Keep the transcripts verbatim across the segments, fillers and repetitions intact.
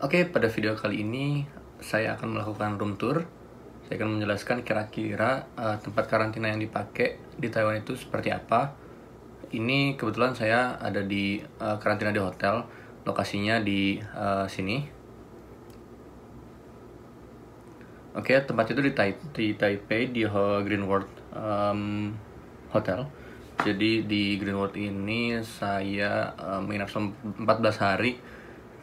Oke, pada video kali ini saya akan melakukan room tour. Saya akan menjelaskan kira-kira uh, tempat karantina yang dipakai di Taiwan itu seperti apa. Ini kebetulan saya ada di uh, karantina di hotel, lokasinya di uh, sini. Oke, tempat itu di, tai di Taipei, di Green World um, Hotel. Jadi di Green World ini saya uh, menginap selama empat belas hari.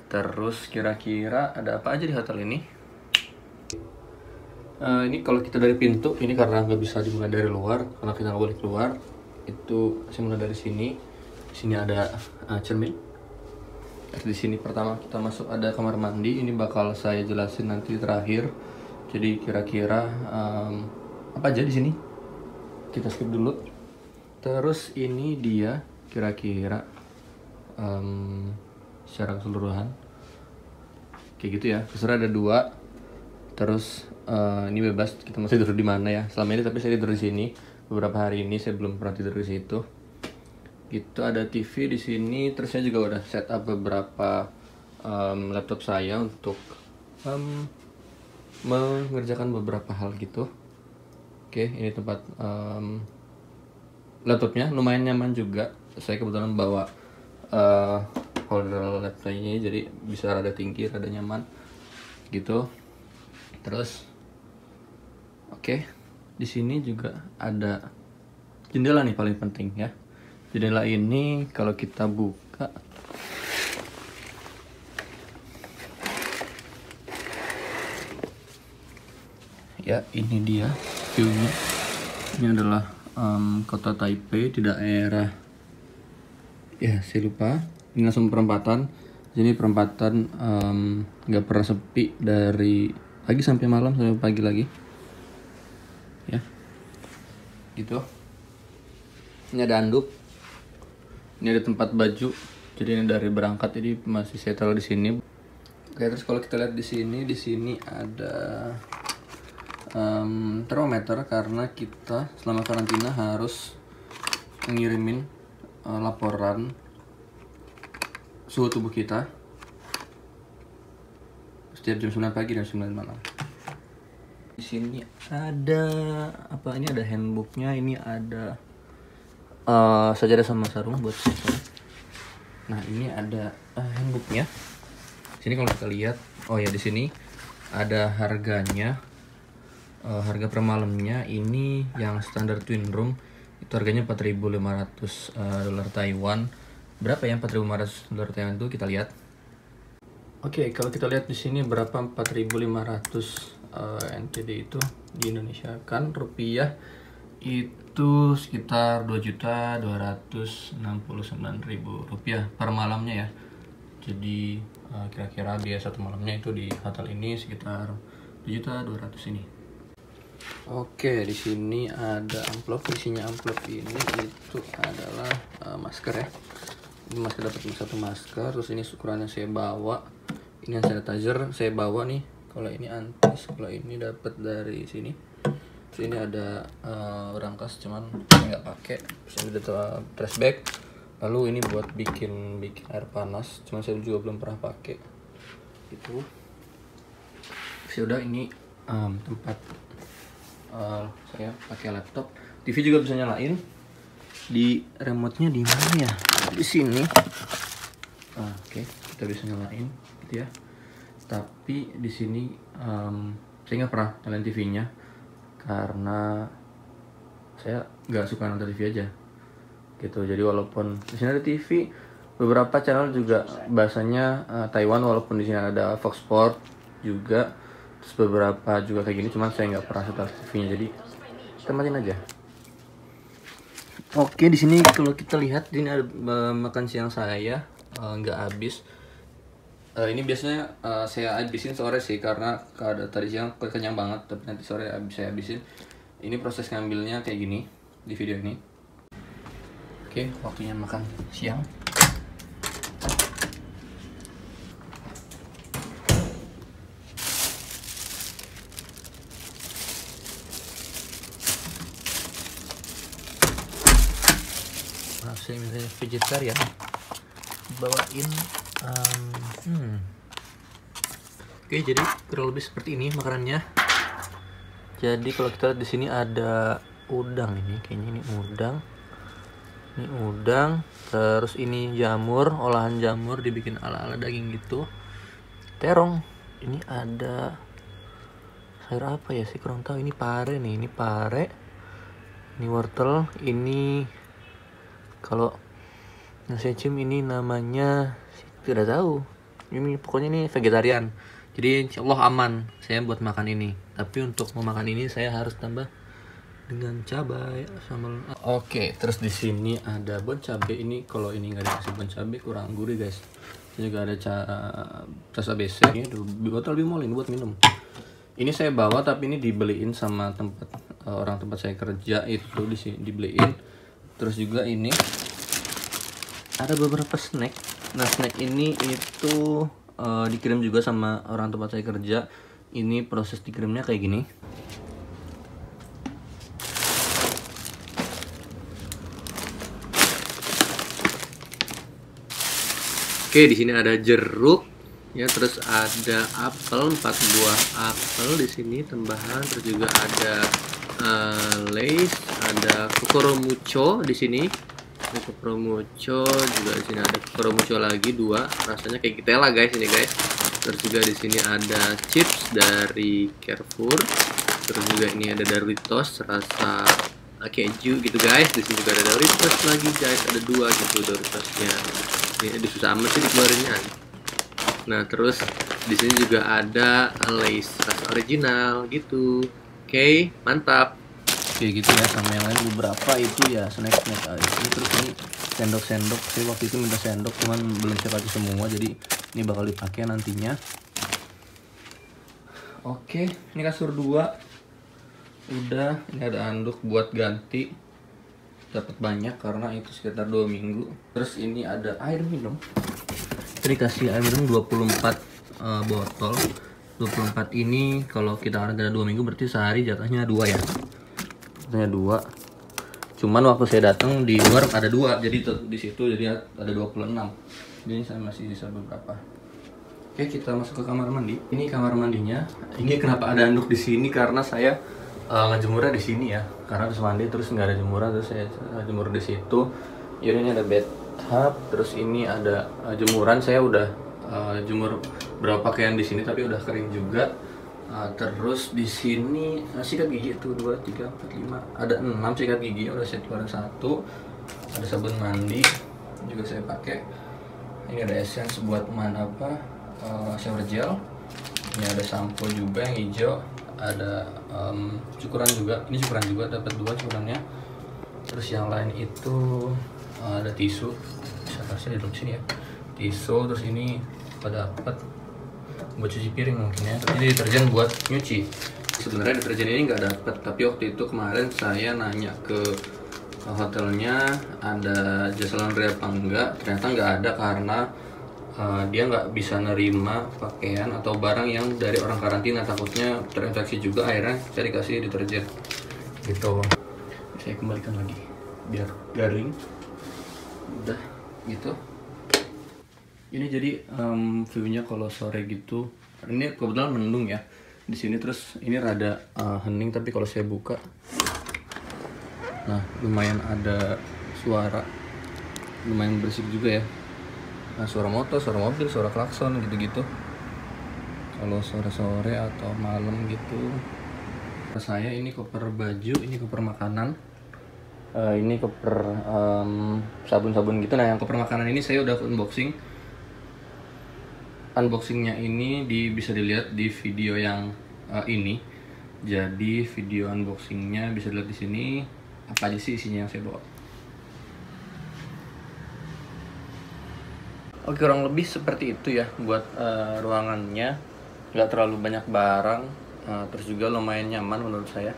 Terus kira-kira ada apa aja di hotel ini? Uh, ini kalau kita dari pintu, ini karena nggak bisa dibuka dari luar, karena kita nggak boleh keluar. Itu saya mulai dari sini. Di sini ada uh, cermin. Di sini pertama kita masuk ada kamar mandi. Ini bakal saya jelasin nanti terakhir. Jadi kira-kira um, apa aja di sini? Kita skip dulu. Terus ini dia kira-kira. Um, secara keseluruhan kayak gitu ya, keserah ada dua. Terus uh, ini bebas kita masih tidur di mana ya selama ini, tapi saya tidur di sini beberapa hari ini, saya belum pernah tidur di situ gitu. Ada T V di sini, terus saya juga udah setup beberapa um, laptop saya untuk um, mengerjakan beberapa hal gitu. Oke, ini tempat um, laptopnya lumayan nyaman juga. Saya kebetulan bawa uh, holder laptopnya, jadi bisa rada tinggi, rada nyaman gitu. Terus oke, okay, di sini juga ada jendela nih, paling penting ya. Jendela ini kalau kita buka ya, ini dia view-nya. Ini adalah um, kota Taipei di daerah, ya saya lupa. Ini langsung perempatan, jadi perempatan nggak um, pernah sepi dari pagi sampai malam, sampai pagi lagi ya gitu. Ini ada anduk, ini ada tempat baju, jadi ini dari berangkat, jadi masih saya taruh di sini. Oke, terus kalau kita lihat di sini, di sini ada um, termometer, karena kita selama karantina harus ngirimin uh, laporan suhu tubuh kita setiap jam sembilan pagi dan jam sembilan malam. Di sini ada apa? Ini ada handbooknya, ini ada uh, sajadah sama sarung buat siapa. Nah, ini ada uh, handbooknya. Di sini kalau kita lihat, oh ya di sini ada harganya, uh, harga per malamnya. Ini yang standar twin room itu harganya empat ribu lima ratus uh, dolar Taiwan. Berapa ya empat ribu lima ratus dolar Taiwan itu kita lihat. Oke, okay, kalau kita lihat di sini berapa empat ribu lima ratus uh, N T D itu di Indonesia kan rupiah itu sekitar dua juta dua ratus enam puluh sembilan ribu rupiah per malamnya ya. Jadi kira-kira uh, dia satu malamnya itu di hotel ini sekitar dua juta dua ratus ini. Oke, di sini ada amplop. Isinya amplop ini itu adalah uh, masker ya. Ini masih dapat satu masker. Terus ini ukurannya saya bawa, ini hand sanitizer saya bawa nih. Kalau ini antis, kalau ini dapat dari sini. Terus ini ada uh, rangkas, cuman saya nggak pakai. Terus ini ada trash bag. Lalu ini buat bikin bikin air panas, cuman saya juga belum pernah pakai. Itu sudah ini um, tempat uh, saya pakai laptop. T V juga bisa nyalain. Di remote-nya di mana ya? Di sini. Ah, oke, okay. Kita bisa nyalain gitu ya. Tapi di sini um, saya nggak pernah nyalain T V-nya karena saya nggak suka nonton T V aja. Gitu. Jadi walaupun di sini ada T V, beberapa channel juga bahasanya uh, Taiwan, walaupun di sini ada Fox Sport juga, terus beberapa juga kayak gini, cuman saya nggak pernah setel T V-nya. Jadi kita matiin aja. Oke, di sini kalau kita lihat ini ada uh, makan siang saya nggak uh, habis. Uh, ini biasanya uh, saya habisin sore sih, karena kada, tadi siang kenyang banget, tapi nanti sore habis saya habisin. Ini proses ngambilnya kayak gini di video ini. Oke, waktunya makan siang. Saya misalnya vegetarian, bawain um, hmm, Oke, jadi kurang lebih seperti ini makanannya. Jadi kalau kita lihat di sini ada udang ini, kayaknya ini udang. Ini udang, terus ini jamur, olahan jamur dibikin ala-ala daging gitu. Terong, ini ada sayur apa ya sih, kurang tahu. Ini pare nih, ini pare. Ini wortel, ini kalau nasi cim ini namanya tidak tahu. Ini pokoknya ini vegetarian. Jadi insya Allah aman saya buat makan ini. Tapi untuk memakan ini saya harus tambah dengan cabai sambal. Oke, okay, terus di sini ada bon cabai. Ini kalau ini nggak dikasih bon cabai kurang gurih guys. Terus juga ada cas A B C. Ini botol bimol ini buat minum. Ini saya bawa tapi ini dibeliin sama tempat orang tempat saya kerja itu di sini dibeliin. Terus juga ini ada beberapa snack. Nah snack ini itu Uh, dikirim juga sama orang tempat saya kerja. Ini proses dikirimnya kayak gini. Oke, di sini ada jeruk ya, terus ada apel, empat buah apel di sini tambahan, terus juga ada uh, Lays, ada Popro Moco di sini. Ini Popro Moco juga, di sini ada Popro Moco lagi dua, rasanya kayak ketela guys ini guys. Terus juga di sini ada chips dari Carrefour. Terus juga ini ada Doritos rasa keju gitu guys. Di sini juga ada Doritos lagi guys, ada dua gitu Doritosnya. Ini aduh, susah amat sih dikeluarinnya. Nah terus di sini juga ada Lays rasa original gitu. Oke, okay, mantap. Oke gitu ya, sama yang lain beberapa itu ya snack-snack guys. Ini terus ini sendok-sendok, saya waktu itu minta sendok cuman belum saya pakai semua, jadi ini bakal dipakai nantinya. Oke, ini kasur dua udah, ini ada anduk buat ganti, dapat banyak karena itu sekitar dua minggu. Terus ini ada air minum, ini kasih air minum dua puluh empat uh, botol. Dua puluh empat ini kalau kita ada dua minggu berarti sehari jatahnya dua ya, katanya dua. Cuman waktu saya datang di luar ada dua, jadi di situ jadi ada dua puluh enam. Jadi saya masih bisa beberapa. Oke, kita masuk ke kamar mandi. Ini kamar mandinya. Ini kenapa ada anduk di sini karena saya uh, ngejemurnya di sini ya. Karena habis mandi terus nggak ada jemuran, terus saya jemur di situ. Jadi ini ada bathtub, terus ini ada uh, jemuran. Saya udah uh, jemur berapa pakaian di sini tapi udah kering juga. Uh, terus di sini uh, sikat gigi itu dua tiga empat lima, ada enam sikat gigi udah saya keluarin satu. Ada sabun mandi juga saya pakai. Ini ada essence buat man apa uh, shower gel. Ini ada sampo juga yang hijau. Ada um, cukuran juga. Ini cukuran juga, dapat dua cukurannya. Terus yang lain itu uh, ada tisu. Saya kasih di dalam sini ya. Tisu, terus ini pada dapat buat cuci piring mungkin ya. Ini deterjen buat nyuci. Sebenarnya deterjen ini nggak dapet, tapi waktu itu kemarin saya nanya ke hotelnya ada jasa laundry apa enggak, ternyata nggak ada karena uh, dia nggak bisa nerima pakaian atau barang yang dari orang karantina, takutnya terinfeksi juga, akhirnya saya dikasih deterjen gitu. Saya kembalikan lagi biar garing. Udah gitu. Ini jadi um, view-nya kalau sore gitu. Ini kebetulan mendung ya di sini, terus ini rada uh, hening, tapi kalau saya buka, nah lumayan ada suara, lumayan berisik juga ya. Nah, suara motor, suara mobil, suara klakson gitu-gitu. Kalau sore-sore atau malam gitu. Saya ini koper baju, ini koper makanan. Uh, ini koper um, sabun-sabun gitu. Nah yang koper makanan ini saya udah unboxing. Unboxingnya ini di, bisa dilihat di video yang uh, ini. Jadi video unboxingnya bisa dilihat di sini. Apa aja sih isinya yang saya bawa? Oke, kurang lebih seperti itu ya buat uh, ruangannya. Nggak terlalu banyak barang, uh, terus juga lumayan nyaman menurut saya.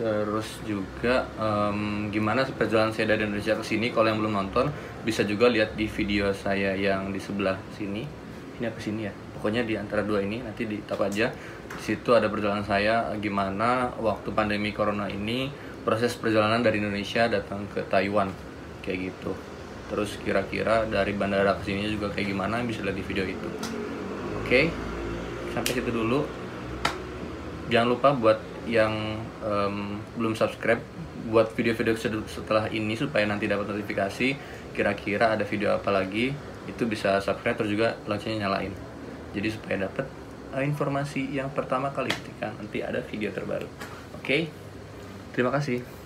Terus juga um, gimana perjalanan saya dari Indonesia ke sini. Kalau yang belum nonton bisa juga lihat di video saya yang di sebelah sini. Ini apa sini ya? Pokoknya di antara dua ini nanti di tap aja. Di situ ada perjalanan saya gimana waktu pandemi corona ini, proses perjalanan dari Indonesia datang ke Taiwan kayak gitu. Terus kira-kira dari bandara ke sini juga kayak gimana bisa lihat di video itu. Oke. Okay? sampai situ dulu. Jangan lupa buat yang um, belum subscribe, buat video-video setelah ini supaya nanti dapat notifikasi kira-kira ada video apa lagi, itu bisa subscribe terus juga loncengnya nyalain, jadi supaya dapat informasi yang pertama kali ketika nanti ada video terbaru. Oke, terima kasih.